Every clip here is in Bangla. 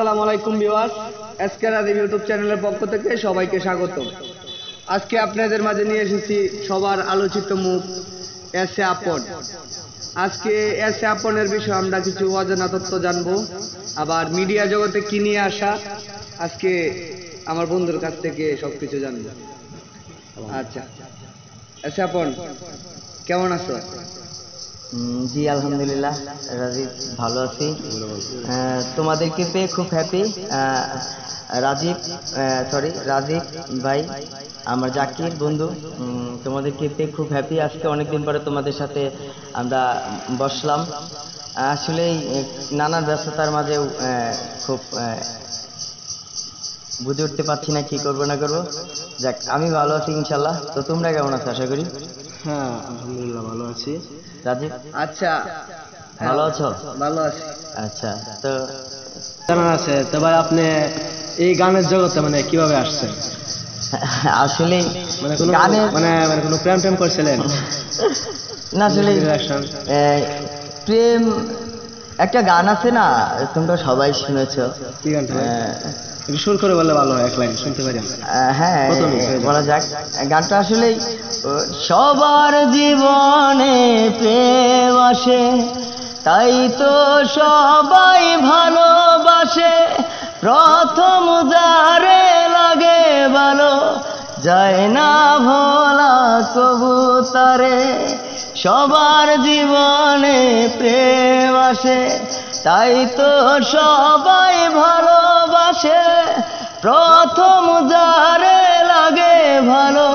আসসালামু আলাইকুম ভিউয়ার্স, আজকে রাজীব ইউটিউব চ্যানেলের পক্ষ থেকে সবাইকে স্বাগত। আজকে আপনাদের মাঝে নিয়ে এসেছি সবার আলোচিত মুখ এসএ আপন। আজকে এসএ আপনের বিষয়ে আমরা কিছু অজানা তথ্য জানবো, আবার মিডিয়া জগতে কি নিয়ে আসা আজকে আমার বন্ধুর কাছ থেকে সবকিছু জানবো। আচ্ছা এসএ আপন, কেমন আছো? जी अल्हम्दुलिल्लाह राजीव भलो आছি। তোমাদেরকে পেয়ে খুব হ্যাপি। রাজীব ভাই, আমার জাকির বন্ধু, তোমাদেরকে পেয়ে খুব হ্যাপি। আজকে অনেকদিন পরে তোমাদের সাথে আমরা বসলাম। আসলে নানান ব্যস্ততার মাঝেও খুব বুঝে উঠতে পারছি না কি করবো না করবো। যাক, আমি ভালো আছি ইনশাল্লাহ। তো তোমরা কেমন আছো? আশা করি। হ্যাঁ আলহামদুলিল্লাহ ভালো আছি। রাজীব আচ্ছা ভালো আছো? ভালো আছি। আচ্ছা তো জানা আছে তো ভাই, আপনি এই গানের জগতে মানে কিভাবে আসছেন? আসলে মানে কোনো গানে মানে মানে কোনো প্রেম প্রেম করছিলেন না? আসলে প্রেম একটা গান আছে না, তোমরা সবাই শুনেছো। কি গানটা? শুরু করে বললে ভালো হয়, এক লাইন শুনতে পারি। হ্যাঁ বলা যাক। গানটা আসলে সবার জীবনে প্রেম আসে, তাই তো সবাই ভালোবাসে। প্রথম যারে লাগে ভালো, যায় না ভোলা কবুতরে। সবার জীবনে প্রেম আসে, তাই তো সবাই ভালোবাসে। প্রথম যারে লাগে ভালো,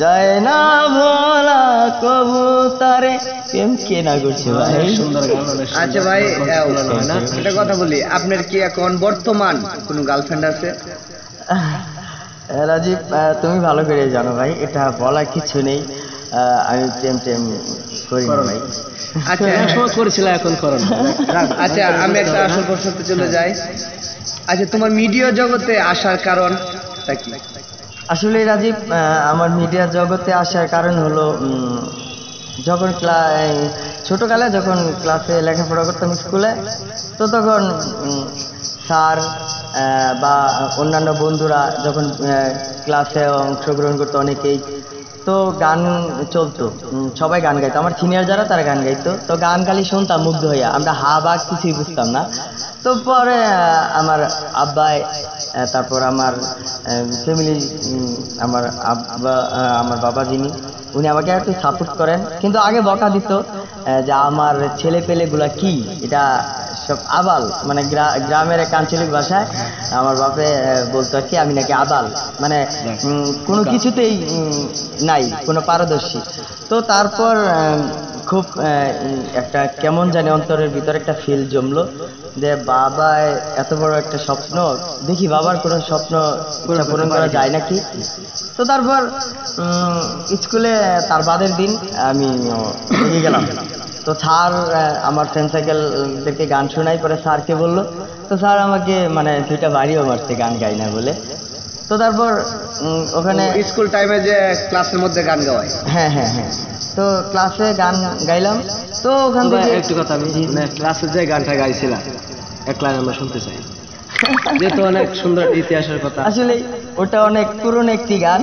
যায় না ভোলা কবুতরে। প্রেম কে না করছে ভাই? সুন্দর গান। আচ্ছা ভাই একটা কথা বলি, আপনার কি এখন বর্তমান কোনো গার্লফ্রেন্ড আছে? রাজীব তুমি ভালো করে জানো ভাই, এটা বলা কিছু নেই। আমি প্রেম টেম করি না ভাই। আচ্ছা সময় করেছিল, এখন করো না। আচ্ছা আমি একটা আসল প্রশ্নতে চলে যাই। আচ্ছা তোমার মিডিয়া জগতে আসার কারণটা কি? আসলে রাজীব আমার মিডিয়া জগতে আসার কারণ হলো, যখন ছোটোকালে যখন ক্লাসে লেখাপড়া করতাম স্কুলে, তো তখন স্যার বা অন্যান্য বন্ধুরা যখন ক্লাসে অংশগ্রহণ করতো অনেকেই, তো গান চলতো, সবাই গান গাইতো। আমার সিনিয়র যারা তারা গান গাইতো, তো গান খালি শুনতাম মুগ্ধ হইয়া। আমরা হা বা কিছুই বুঝতাম না। তো পরে আমার আব্বাই, তারপর আমার ফ্যামিলি, আমার আব্বা, আমার বাবা যিনি, উনি আমাকে একটু সাপোর্ট করেন। কিন্তু আগে বকা দিত যে আমার ছেলে পেলেগুলা কি, এটা সব আবাল, মানে গ্রামের এক আঞ্চলিক ভাষায় আমার বাপে বলতো আর কি, আমি নাকি আবাল, মানে কোনো কিছুতেই নাই, কোনো পারদর্শী। তো তারপর খুব একটা কেমন জানি অন্তরের ভিতরে একটা ফিল জমলো যে বাবা এত বড় একটা স্বপ্ন, দেখি বাবার কোনো স্বপ্ন পূরণ করা যায় নাকি। তো তারপর স্কুলে তার বাদের দিন আমি এগিয়ে গেলাম। তো স্যার আমার ফ্রেন্ড সাইকেলদেরকে গান শোনাই, পরে স্যারকে বললো। তো স্যার আমাকে মানে 2টা বাড়িও মারছে গান গাই না বলে। তো তারপর ওখানে স্কুল টাইমে যে ক্লাসের মধ্যে গান গাওয়ায়, হ্যাঁ হ্যাঁ হ্যাঁ, তো ক্লাসে গান গাইলাম। তো ওখান থেকে একটু কথা, আমি ক্লাসে যে গানটা গাইছিলাম এক লাইন আমরা শুনতে চাই, যেহেতু অনেক সুন্দর ইতিহাসের কথা। আসলে ওটা অনেক পুরনো একটি গান,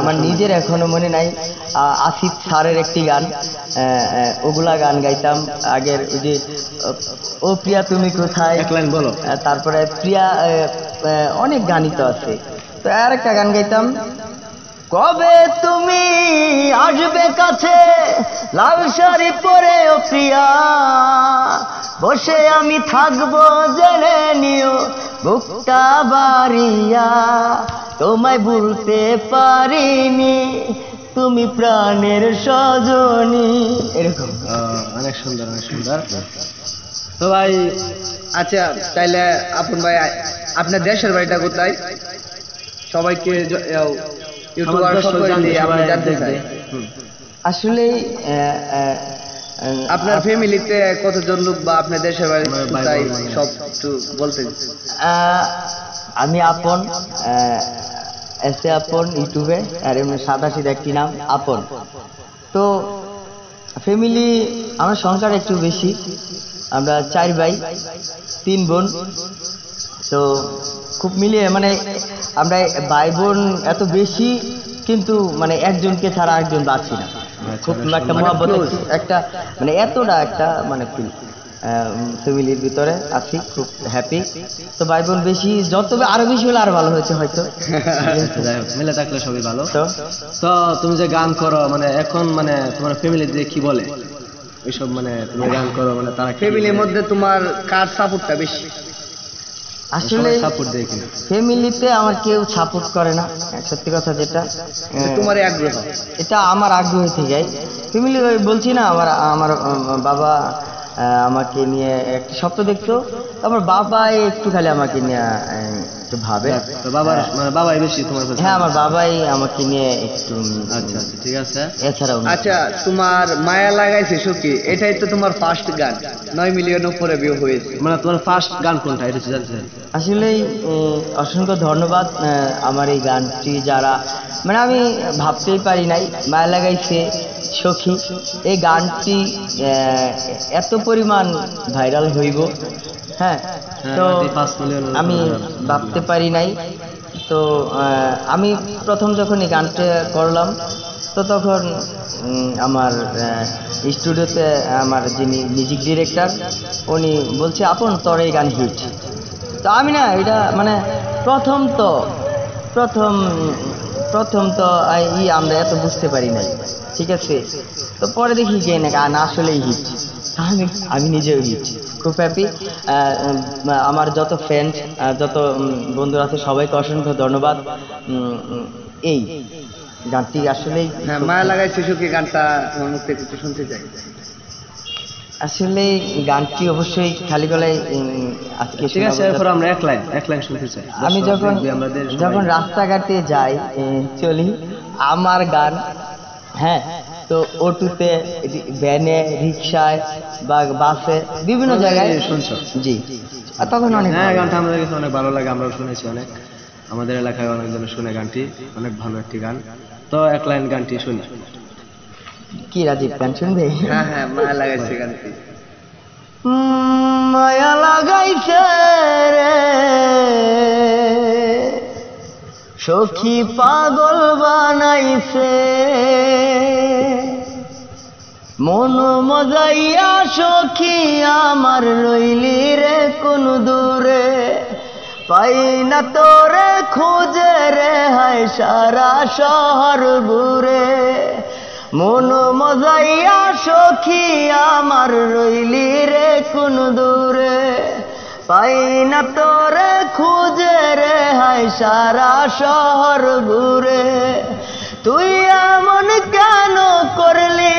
আমার নিজের এখনো মনে নাই। আসিফ স্যারের একটি গান, ওগুলা গান গাইতাম আগের। ওই যে ও প্রিয়া তুমি কোথায়, এক লাইন বলো। তারপরে প্রিয়া, অনেক গানই তো আছে। তো আর একটা গান গাইতাম, কবে তুমি আসবে কাছে, লাল শাড়ি পরে ও প্রিয়া, বসে আমি থাকবো জেনে নিও বুকটা বাড়িয়া, তোমায় ভুলতে পারিনি তুমি প্রাণের সজনী। এরকম অনেক সুন্দর, অনেক সুন্দর। তো ভাই আচ্ছা তাইলে আপন ভাই, আপনার দেশের বাড়িটা কোথায়? সবাইকে ইউটিউবার সকলকে আমরা জানতে চাই। আসলে আপনার ফ্যামিলিতে কতজন লোক বা আপনার দেশের বাড়ি কোথায় সব একটু বলতে। আমি আপন, এসএ আপন ইউটিউবে, আর এমনি সাদাসিধা একটি নাম আপন। তো ফ্যামিলি আমার সংসার একটু বেশি, আমরা 4 ভাই 3 বোন। तो खूब मिलिए मैंने भाई बोन एत बेशी किन्तु मैंने एकजन के छाड़ा एकजन बाँची ना खूब एक मोहब्बत एक मैंने एतटा एक मैंने फैमिलिर भितरे आছি खूब हैपी तो भाई बोन बेशी যত আরো বেশি হলে আর ভালো হয়েছে হয়তো মিলে থাকলে সবই ভালো তো তো তুমি যে গান করো মানে এখন মানে তোমার ফ্যামিলি দিয়ে কি বলে এইসব মানে তুমি গান করো মানে তারা ফ্যামিলির মধ্যে তোমার কার সাপোর্টটা বেশি আসলে সাপোর্ট দেয় কি ফ্যামিলিতে আমার কেউ সাপোর্ট করে না সত্যি কথা যেটা তোমার আগ্রহ এটা আমার আগ্রহ থেকে ফ্যামিলি বলছি না আমার আমার বাবা আমাকে নিয়ে একটা স্বপ্ন দেখতো আমার বাবা একটু খালি আমাকে নিয়ে একটু ভাবে তো বাবা মানে বাবাই বেশি তোমার কাছে হ্যাঁ আমার বাবাই আমাকে নিয়ে একটু আচ্ছা আচ্ছা ঠিক আছে এছাড়াও আচ্ছা তোমার মায়া লাগাইছে সখী এটাই তো তোমার ফার্স্ট গান 9 মিলিয়ন উপরে ভিউ হয়েছে মানে তোমার ফার্স্ট গান কোনটা এটা জানতে আসলে অসংখ্য ধন্যবাদ আমার এই গানটি যারা মানে আমি ভাবতেই পারি নাই মায়া লাগাইছে সখী এই গানটি এত পরিমাণ ভাইরাল হইব হ্যাঁ তো আমি ভাবতে পারি নাই তো আমি প্রথম যখন এই গানটা করলাম তো তখন আমার স্টুডিওতে আমার যিনি মিউজিক ডিরেক্টর উনি বলছে আপন তোর এই গান হিট তো আমি না এটা মানে প্রথম তো আমরা এত বুঝতে পারি নাই ঠিক আছে তো পরে দেখি যে না গান আসলেই হিট আমি নিজেও হিট খুব হ্যাপি আমার যত ফ্রেন্ড যত বন্ধুরা আছে সবাইকে অসংখ্য ধন্যবাদ এই গানটি আসলেই হ্যাঁ মায়া লাগাইছে সখী গানটা তোমার মুখ থেকে একটু শুনতে চাই আসলে গানটি অবশ্যই খালি গলায় আজকে ঠিক আছে এরপর আমরা এক লাইন শুনতে চাই আমি যখন রাস্তাঘাটে যাই চলি আমার গান হ্যাঁ তো অটোতে ভ্যানে রিকশায় বা বাসে বিভিন্ন জায়গায় শুনছো জি তখন অনেক গানটা আমাদের কাছে অনেক ভালো লাগে আমরা শুনেছি অনেক আমাদের এলাকায় অনেকজন শুনে গানটি অনেক ভালো একটি গান তো এক লাইন গানটি শুনি কি রাজীব গান শুনবে হ্যাঁ হ্যাঁ মায়া লাগাইছে গানটি মায়া লাগাইছে রে সখী পাগল বানাইছে মন মজাইয়া সখী আমার রইলি রে কোন দূরে পাই না তোরে খুঁজে রে হায় সারা শহর ঘুরে মন মজাইয়া সখী আমার রইলি রে কোন দূরে পাই না তোরে খুঁজে রে হায় সারা শহর ঘুরে তুই এমন কেন করলি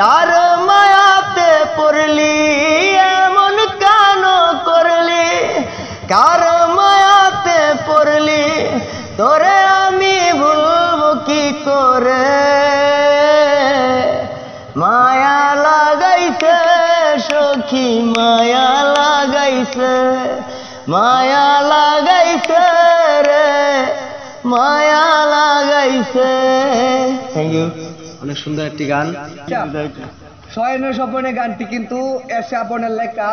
কার মায়াতে পড়লি এমন কেন করলি কার মায়াতে পড়লি তোরে আমি ভুলব কি করে মায়া লাগাইছে সখী মায়া লাগাইছে রে মায়া লাগাইছে থ্যাংক ইউ অনেক সুন্দর একটি গান শয়নে স্বপনে গানটি কিন্তু এসে আপনার লেখা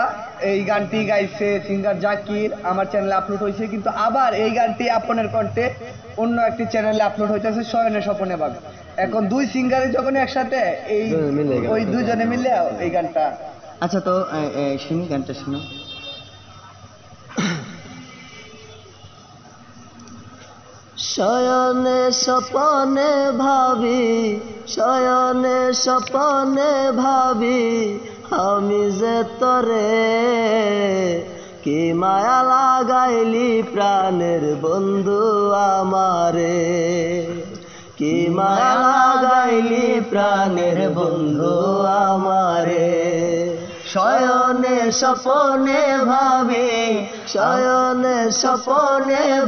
এই গানটি গাইছে সিঙ্গার জাকির আমার চ্যানেলে আপলোড হয়েছে কিন্তু আবার এই গানটি আপনার কণ্ঠে অন্য একটি চ্যানেলে আপলোড হইতেছে শয়নে স্বপনে ভাবে এখন দুই সিঙ্গারে যখন একসাথে এই ওই দুজনে মিলে এই গানটা আচ্ছা তো শুনি গানটা শুনো शयने सपने भावी हमी जे तोरे कि माया लागाइली प्राणेर बंधु आमारे कि माया लागाइली प्राणेर बंधु आमारे शयने सपने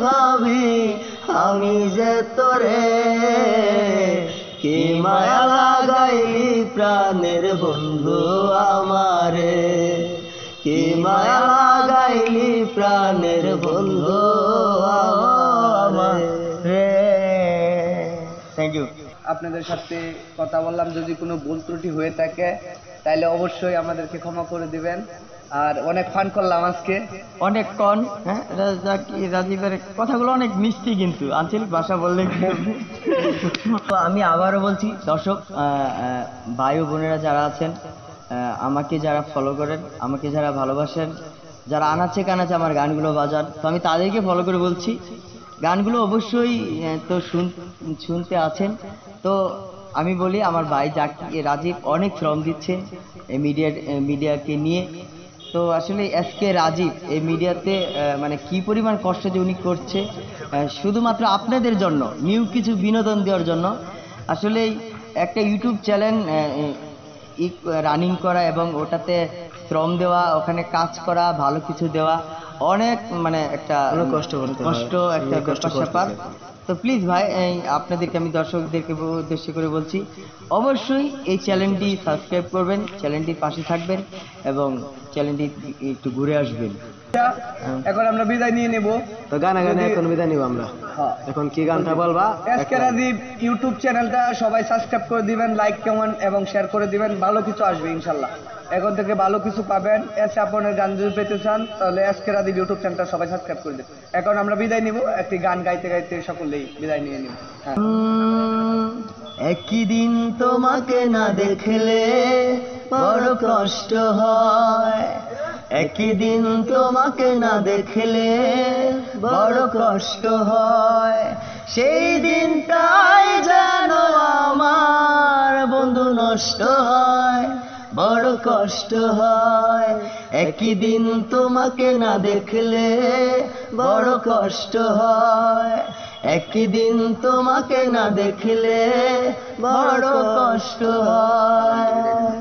भावी আমি যে তোরে কি মায়া লাগাইলি প্রাণের বন্ধু আমারে কি মায়া লাগাইলি প্রাণের বন্ধু আমারে থ্যাংক ইউ আপনাদের সাথে কথা বললাম যদি কোনো ভুল ত্রুটি হয়ে থাকে তাহলে অবশ্যই আমাদেরকে ক্ষমা করে দিবেন আর অনেক ফান করলাম আজকে অনেক কন হ্যাঁ রাজীবের কথাগুলো অনেক মিষ্টি কিন্তু আঞ্চলিক ভাষা বললে তো আমি আবারও বলছি দর্শক ভাই ও বোনেরা যারা আছেন আমাকে যারা ফলো করেন আমাকে যারা ভালোবাসেন যারা আনাচে কানাচে আমার গানগুলো বাজান তো আমি তাদেরকে ফলো করে বলছি গানগুলো অবশ্যই তো শুনতে আছেন তো আমি বলি আমার ভাই জাকির রাজীব অনেক শ্রম দিচ্ছে এই মিডিয়াকে নিয়ে तो आसले एस के राजीव ए मीडियाते माने कि परिमाण कष्ट जो उनी करछे शुधुमात्र आपनादेर जन्य निउ किछु बिनोदन देওয়ার জন্য आसले एकटा यूट्यूब चैनल रानिंग करा एबं ओटाते श्रम देवा ओखाने काज करा भालो किछु देवा अनेक माने एकटा कष्ट कष्ट एकटा कष्टसापार तो प्लिज भाई आपनादेरके आमि दर्शकदेरके उद्देश्य करे बोलछि अवश्यई एई चैनलटी सबस्क्राइब करबेन चैनलटिर पाशे थाकबेन एबं चैनलटी एकटु घुरे आसबेन এখন আমরা বিদায় নিয়ে নেব তো গানা গানে এখন বিদায় নিব আমরা হ্যাঁ এখন কি গানটা বলবা আজকে রাজীব ইউটিউব চ্যানেলটা সবাই সাবস্ক্রাইব করে দিবেন লাইক কমেন্ট এবং শেয়ার করে দিবেন ভালো কিছু আসবে ইনশাআল্লাহ এখন থেকে ভালো কিছু পাবেন এসে আপনারা গান যদি পেতে চান তাহলে আজকে রাজীব ইউটিউব চ্যানেলটা সবাই সাবস্ক্রাইব করে দিবেন এখন আমরা বিদায় নিব একটি গান গাইতে গাইতে সকলেই বিদায় নিয়ে নিব একই দিন তোমাকে না দেখলে বড় কষ্ট হয় एकी दिन तोमाके ना देखले बड़ो कष्ट हय सेई दिनटाई जानो आमार बंधु नष्ट हय बड़ो कष्ट हय एकी दिन तोमाके ना देखले बड़ो कष्ट हय एकी दिन तोमाके ना देखले बड़ो कष्ट हय